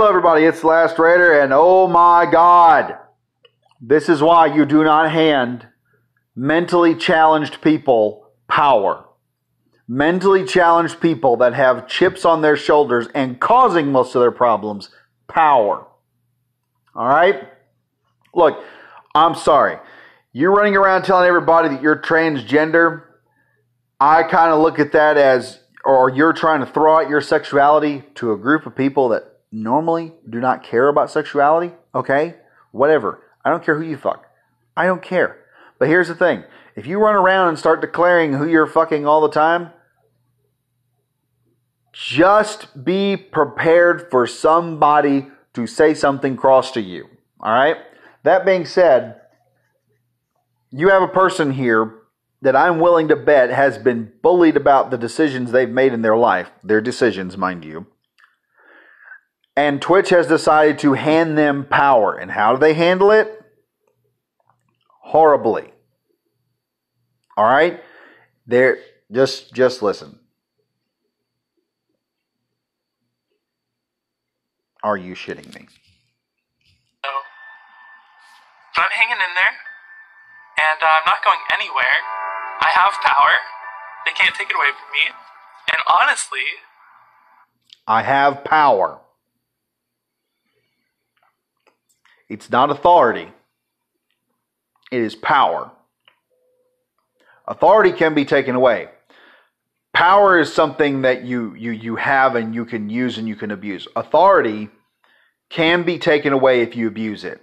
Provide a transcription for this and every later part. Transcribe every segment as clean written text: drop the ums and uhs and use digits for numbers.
Hello everybody, it's The Last Raider, and oh my god, this is why you do not hand mentally challenged people power. Mentally challenged people that have chips on their shoulders and causing most of their problems, power. Alright? Look, I'm sorry. You're running around telling everybody that you're transgender. I kind of look at that as, or you're trying to throw out your sexuality to a group of people that normally do not care about sexuality, okay? Whatever. I don't care who you fuck. I don't care. But here's the thing. If you run around and start declaring who you're fucking all the time, just be prepared for somebody to say something cross to you, all right? That being said, you have a person here that I'm willing to bet has been bullied about the decisions they've made in their life, their decisions, mind you. And Twitch has decided to hand them power. And how do they handle it? Horribly. All right? They're, just listen. Are you shitting me? Oh. But I'm hanging in there. And I'm not going anywhere. I have power. They can't take it away from me. And honestly, I have power. It's not authority. It is power. Authority can be taken away. Power is something that you have and you can use and you can abuse. Authority can be taken away if you abuse it.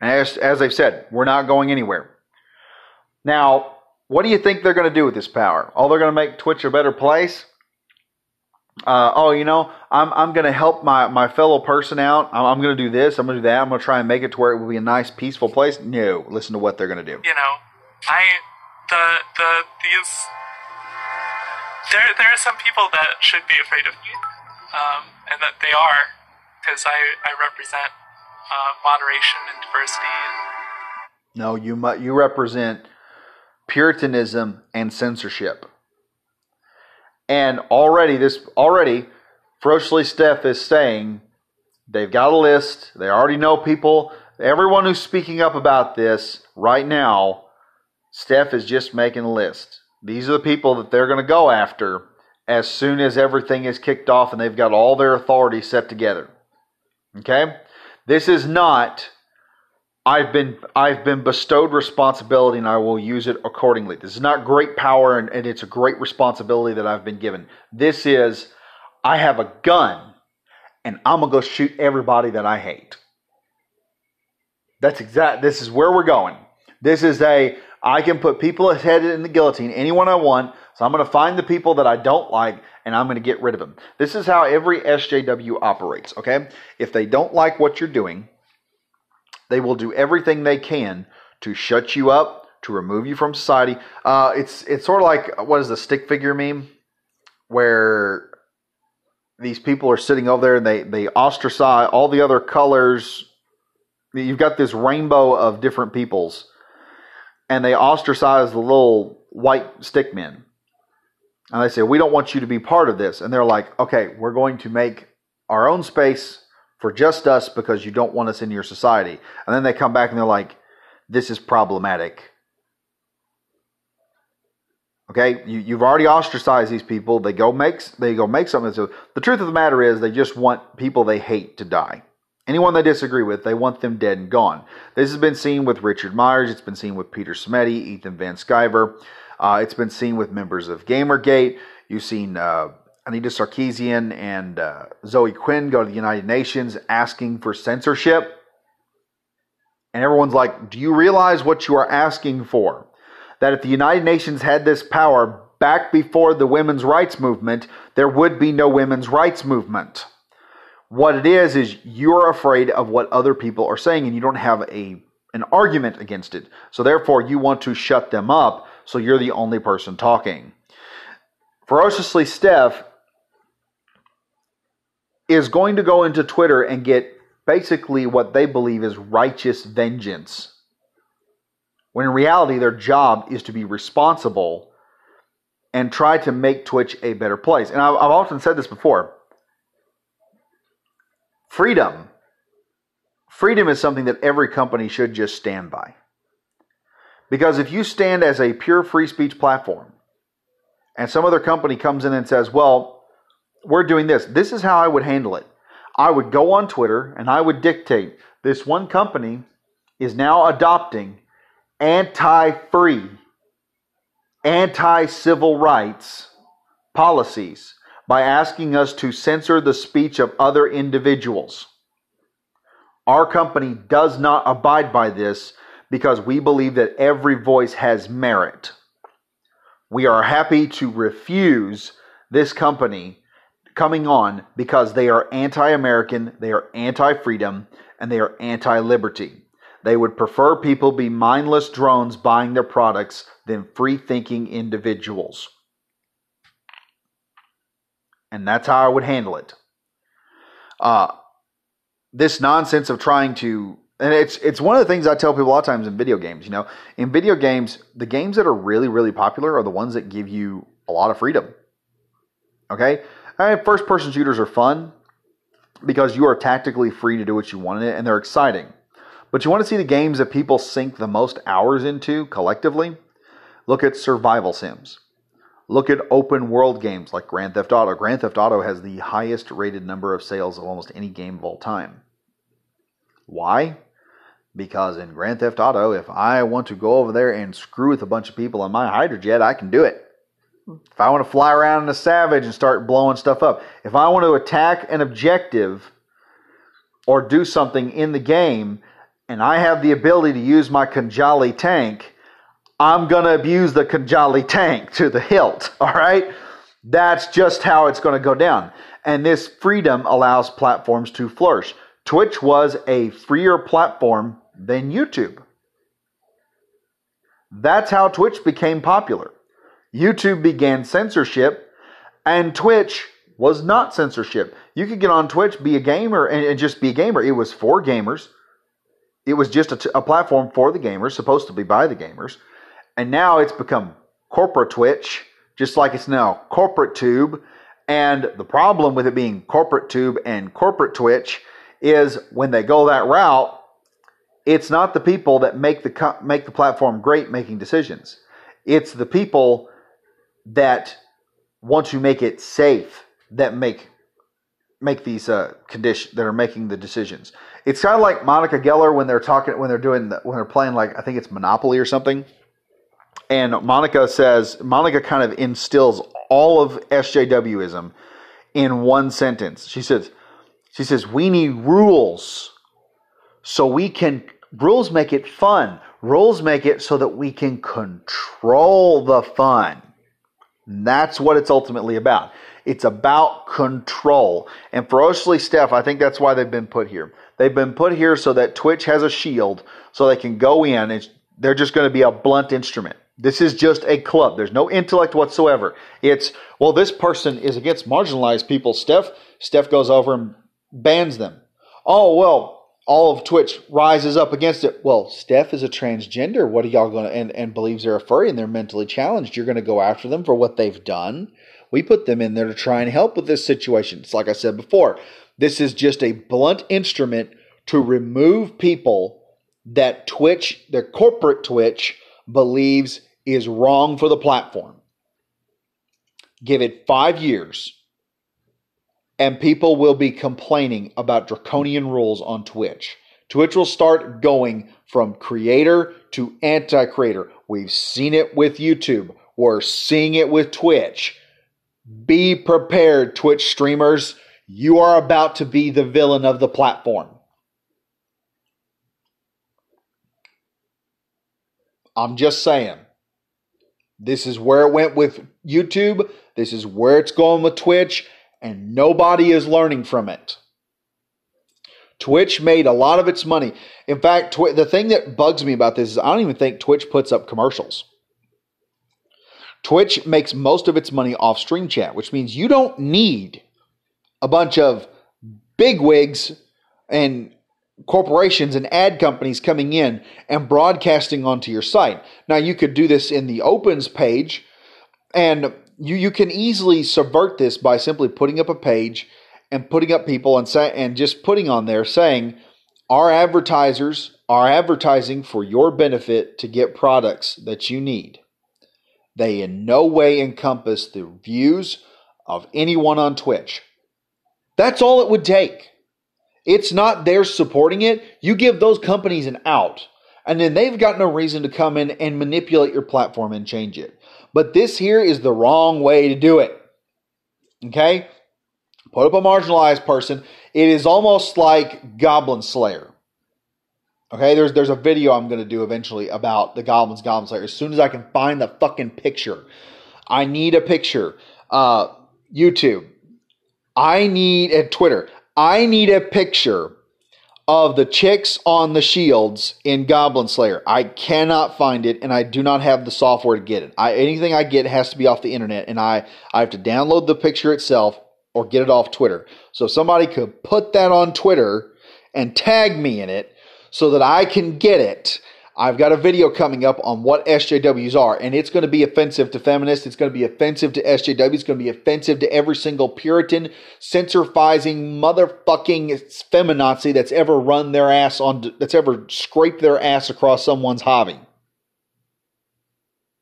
As I've said, we're not going anywhere. Now, what do you think they're going to do with this power? Oh, they're going to make Twitch a better place? Oh, you know, I'm going to help my fellow person out. I'm going to do this. I'm going to do that. I'm going to try and make it to where it will be a nice, peaceful place. No, listen to what they're going to do. You know, there are some people that should be afraid of me, and that they are, because I represent moderation and diversity. No, you represent puritanism and censorship. And already, Ferociously Steph is saying they've got a list. They already know people. Everyone who's speaking up about this right now, Steph is just making a list. These are the people that they're going to go after as soon as everything is kicked off and they've got all their authority set together. Okay? This is not, I've been bestowed responsibility and I will use it accordingly. This is not great power and it's a great responsibility that I've been given. This is, I have a gun and I'm going to go shoot everybody that I hate. This is where we're going. This is I can put people ahead in the guillotine, anyone I want, so I'm going to find the people that I don't like, and I'm going to get rid of them. This is how every SJW operates, okay? If they don't like what you're doing, they will do everything they can to shut you up, to remove you from society. It's sort of like, what is the stick figure meme? Where these people are sitting over there, and they ostracize all the other colors. You've got this rainbow of different peoples. And they ostracize the little white stick men. And they say, we don't want you to be part of this. And they're like, okay, we're going to make our own space for just us because you don't want us in your society. And then they come back and they're like, this is problematic. Okay, you've already ostracized these people. They go make something. So the truth of the matter is they just want people they hate to die. Anyone they disagree with, they want them dead and gone. This has been seen with Richard Myers. It's been seen with Peter Smeddy, Ethan VanSkyver. It's been seen with members of GamerGate. You've seen Anita Sarkeesian and Zoe Quinn go to the United Nations asking for censorship. And everyone's like, do you realize what you are asking for? That if the United Nations had this power back before the women's rights movement, there would be no women's rights movement. What it is you're afraid of what other people are saying and you don't have an argument against it. So therefore, you want to shut them up so you're the only person talking. Ferociously Steph is going to go into Twitter and get basically what they believe is righteous vengeance. When in reality, their job is to be responsible and try to make Twitch a better place. And I've often said this before. Freedom. Freedom is something that every company should just stand by. Because if you stand as a pure free speech platform and some other company comes in and says, well, we're doing this. This is how I would handle it. I would go on Twitter and I would dictate this one company is now adopting anti-free, anti-civil rights policies by asking us to censor the speech of other individuals. Our company does not abide by this because we believe that every voice has merit. We are happy to refuse this company coming on because they are anti-American, they are anti-freedom, and they are anti-liberty. They would prefer people be mindless drones buying their products than free-thinking individuals. And that's how I would handle it. This nonsense of trying to... And it's one of the things I tell people a lot of times in video games, you know. In video games, the games that are really, really popular are the ones that give you a lot of freedom. Okay? And first-person shooters are fun because you are tactically free to do what you want in it, and they're exciting. But you want to see the games that people sink the most hours into collectively? Look at survival sims. Look at open world games like Grand Theft Auto. Grand Theft Auto has the highest rated number of sales of almost any game of all time. Why? Because in Grand Theft Auto, if I want to go over there and screw with a bunch of people on my hydrojet, I can do it. If I want to fly around in a Savage and start blowing stuff up, if I want to attack an objective or do something in the game, and I have the ability to use my Kanjali tank, I'm going to abuse the Kanjali tank to the hilt, all right? That's just how it's going to go down. And this freedom allows platforms to flourish. Twitch was a freer platform than YouTube. That's how Twitch became popular. YouTube began censorship, and Twitch was not censorship. You could get on Twitch, be a gamer, and just be a gamer. It was for gamers. It was just a platform for the gamers, supposed to be by the gamers. And now it's become corporate Twitch, just like it's now corporate Tube. And the problem with it being corporate Tube and corporate Twitch is when they go that route, it's not the people that make the platform great making decisions. It's the people that want to make it safe that make these conditions that are making the decisions. It's kind of like Monica Geller when they're playing like, I think it's Monopoly or something. And Monica kind of instills all of SJWism in one sentence. She says, we need rules so we can, rules make it fun. Rules make it so that we can control the fun. And that's what it's ultimately about. It's about control. And Ferociously Steph, I think that's why they've been put here. They've been put here so that Twitch has a shield so they can go in. And they're just going to be a blunt instrument. This is just a club. There's no intellect whatsoever. It's, well, this person is against marginalized people, Steph. Steph goes over and bans them. Oh, well, all of Twitch rises up against it. Well, Steph is a transgender. What are y'all going to, and believes they're a furry and they're mentally challenged. You're going to go after them for what they've done. We put them in there to try and help with this situation. It's like I said before, this is just a blunt instrument to remove people that Twitch, their corporate Twitch, believes is wrong for the platform. Give it 5 years, and people will be complaining about draconian rules on Twitch. Twitch will start going from creator to anti-creator. We've seen it with YouTube. We're seeing it with Twitch. Be prepared, Twitch streamers. You are about to be the villain of the platform. I'm just saying. This is where it went with YouTube. This is where it's going with Twitch. And nobody is learning from it. Twitch made a lot of its money. In fact, the thing that bugs me about this is I don't even think Twitch puts up commercials. Twitch makes most of its money off stream chat, which means you don't need a bunch of bigwigs and corporations and ad companies coming in and broadcasting onto your site. Now, you could do this in the opens page, and you can easily subvert this by simply putting up a page and putting up people and just putting on there saying, our advertisers are advertising for your benefit to get products that you need. They in no way encompass the views of anyone on Twitch. That's all it would take. It's not they're supporting it. You give those companies an out, and then they've got no reason to come in and manipulate your platform and change it. But this here is the wrong way to do it. Okay? Put up a marginalized person. It is almost like Goblin Slayer. Okay, there's a video I'm going to do eventually about the Goblin Slayer. As soon as I can find the fucking picture. I need a picture. YouTube. I need a Twitter. I need a picture of the chicks on the shields in Goblin Slayer. I cannot find it, and I do not have the software to get it. Anything I get has to be off the internet, and I have to download the picture itself or get it off Twitter. So if somebody could put that on Twitter and tag me in it so that I can get it. I've got a video coming up on what SJWs are, and it's going to be offensive to feminists. It's going to be offensive to SJWs. It's going to be offensive to every single Puritan, censorfizing, motherfucking feminazi that's ever run their ass on, that's ever scraped their ass across someone's hobby.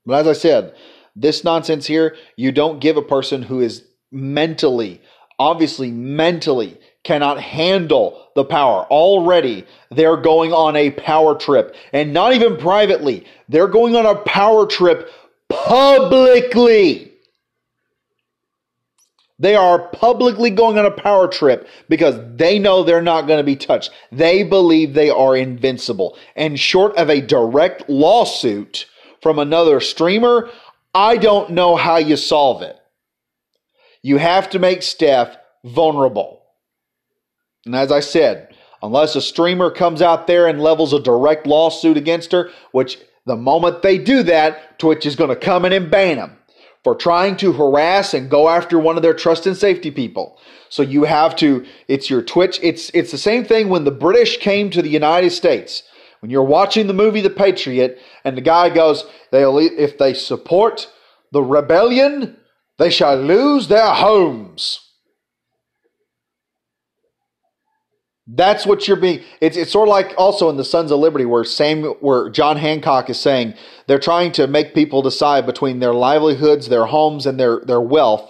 But as I said, this nonsense here, you don't give a person who is mentally, obviously mentally, cannot handle the power. Already, they're going on a power trip. And not even privately. They're going on a power trip publicly. They are publicly going on a power trip because they know they're not going to be touched. They believe they are invincible. And short of a direct lawsuit from another streamer, I don't know how you solve it. You have to make Steph vulnerable. And as I said, unless a streamer comes out there and levels a direct lawsuit against her, which the moment they do that, Twitch is going to come in and ban them for trying to harass and go after one of their trust and safety people. So you have to, it's your Twitch. It's the same thing when the British came to the United States. When you're watching the movie The Patriot and the guy goes, if they support the rebellion, they shall lose their homes. That's what you're being. It's sort of like also in the Sons of Liberty where John Hancock is saying they're trying to make people decide between their livelihoods, their homes, and their wealth,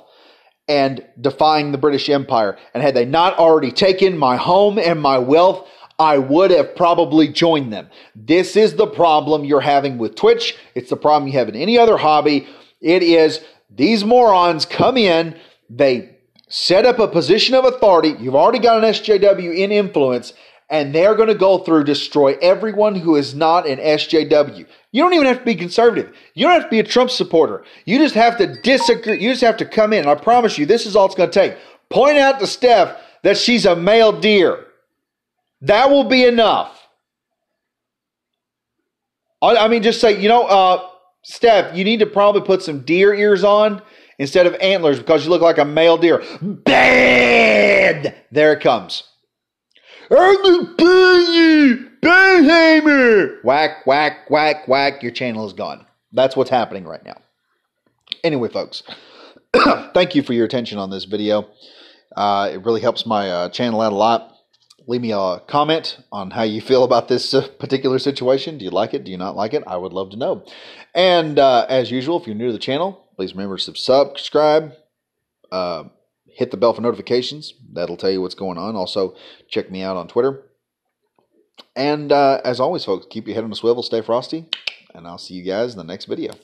and defying the British Empire. And had they not already taken my home and my wealth, I would have probably joined them. This is the problem you're having with Twitch. It's the problem you have in any other hobby. It is these morons come in, they set up a position of authority. You've already got an SJW in influence, and they're going to go through, destroy everyone who is not an SJW. You don't even have to be conservative. You don't have to be a Trump supporter. You just have to disagree. You just have to come in. And I promise you, this is all it's going to take. Point out to Steph that she's a male deer. That will be enough. I mean, just say, Steph, you need to probably put some deer ears on instead of antlers, because you look like a male deer. Bad! There it comes. Whack, whack, whack, whack. Your channel is gone. That's what's happening right now. Anyway, folks, thank you for your attention on this video. It really helps my channel out a lot. Leave me a comment on how you feel about this particular situation. Do you like it? Do you not like it? I would love to know. And as usual, if you're new to the channel, please remember to subscribe, hit the bell for notifications. That'll tell you what's going on. Also, check me out on Twitter. And as always, folks, keep your head on a swivel, stay frosty, and I'll see you guys in the next video.